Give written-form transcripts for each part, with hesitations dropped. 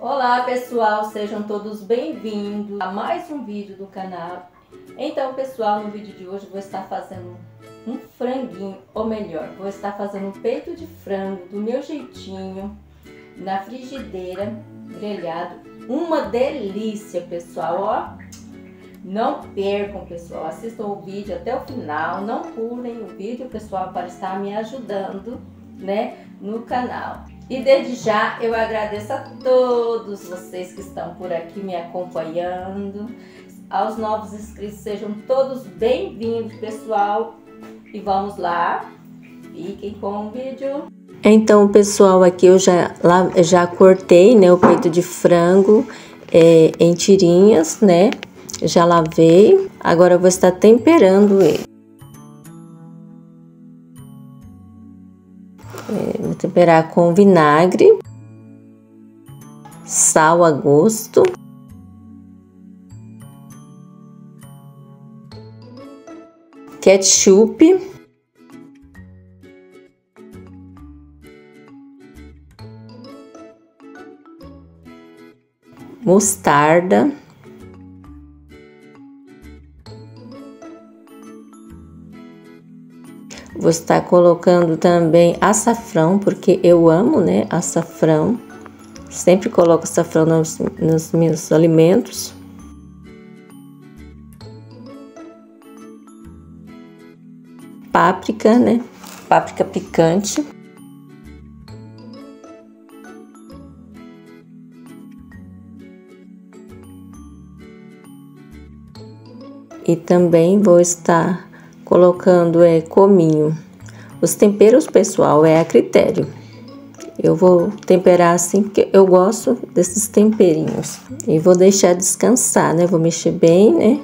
Olá pessoal, sejam todos bem-vindos a mais um vídeo do canal. Então pessoal, no vídeo de hoje vou estar fazendo um franguinho, ou melhor, vou estar fazendo um peito de frango do meu jeitinho, na frigideira, grelhado. Uma delícia pessoal, ó! Não percam pessoal, assistam o vídeo até o final, não pulem o vídeo pessoal para estar me ajudando, né, no canal. E desde já eu agradeço a todos vocês que estão por aqui me acompanhando. Aos novos inscritos, sejam todos bem-vindos, pessoal. E vamos lá, fiquem com o vídeo. Então, pessoal, aqui eu já cortei, né, o peito de frango em tirinhas, né? Já lavei, agora eu vou estar temperando ele. Vou temperar com vinagre, sal a gosto, ketchup, mostarda, vou estar colocando também açafrão, porque eu amo, né, açafrão. Sempre coloco açafrão nos meus alimentos. Páprica, né, páprica picante. E também vou estar colocando cominho. Os temperos, pessoal, é a critério. Eu vou temperar assim, porque eu gosto desses temperinhos. E vou deixar descansar, né? Vou mexer bem, né?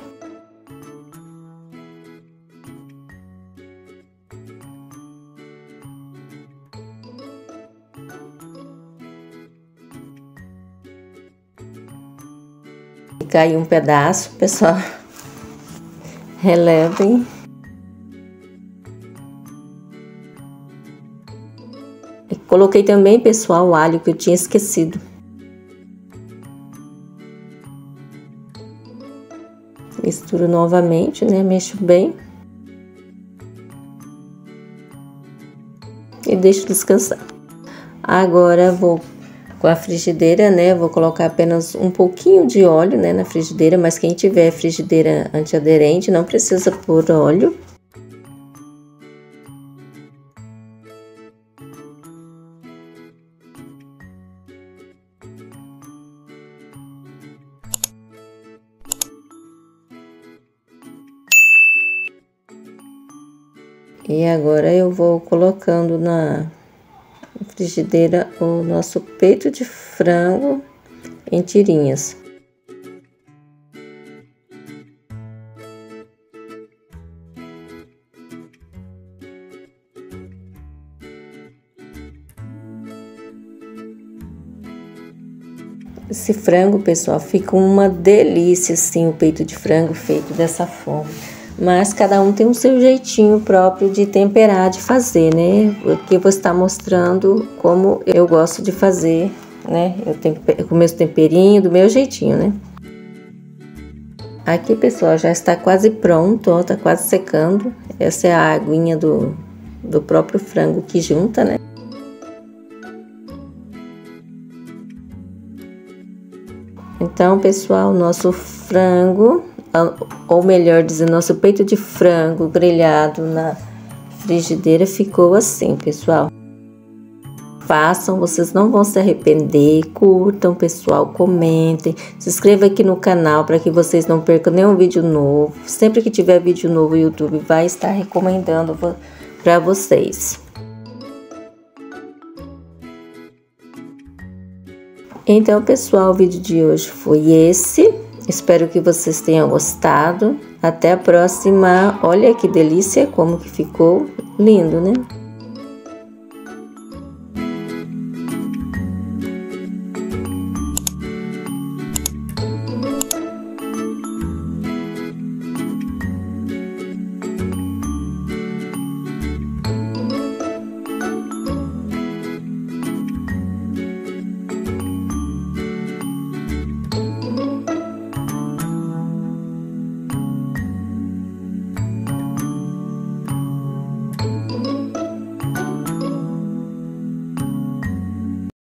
E caiu um pedaço, pessoal. Relevem. Coloquei também, pessoal, o alho que eu tinha esquecido. Misturo novamente, né? Mexo bem. E deixo descansar. Agora vou com a frigideira, né? Vou colocar apenas um pouquinho de óleo, né, na frigideira. Mas quem tiver frigideira antiaderente não precisa pôr óleo. E agora eu vou colocando na frigideira o nosso peito de frango em tirinhas. Esse frango, pessoal, fica uma delícia, assim, o peito de frango feito dessa forma. Mas cada um tem o seu jeitinho próprio de temperar, de fazer, né? Porque eu vou estar mostrando como eu gosto de fazer, né? Eu tempero, com meus temperinhos, do meu jeitinho, né? Aqui, pessoal, já está quase pronto, ó, tá quase secando. Essa é a aguinha do próprio frango que junta, né? Então, pessoal, nosso frango, ou melhor dizendo, nosso peito de frango grelhado na frigideira ficou assim, pessoal. Façam, vocês não vão se arrepender. Curtam, pessoal, comentem, se inscreva aqui no canal para que vocês não percam nenhum vídeo novo. Sempre que tiver vídeo novo, o YouTube vai estar recomendando para vocês. Então, pessoal, o vídeo de hoje foi esse. Espero que vocês tenham gostado. Até a próxima. Olha que delícia, como que ficou lindo, né?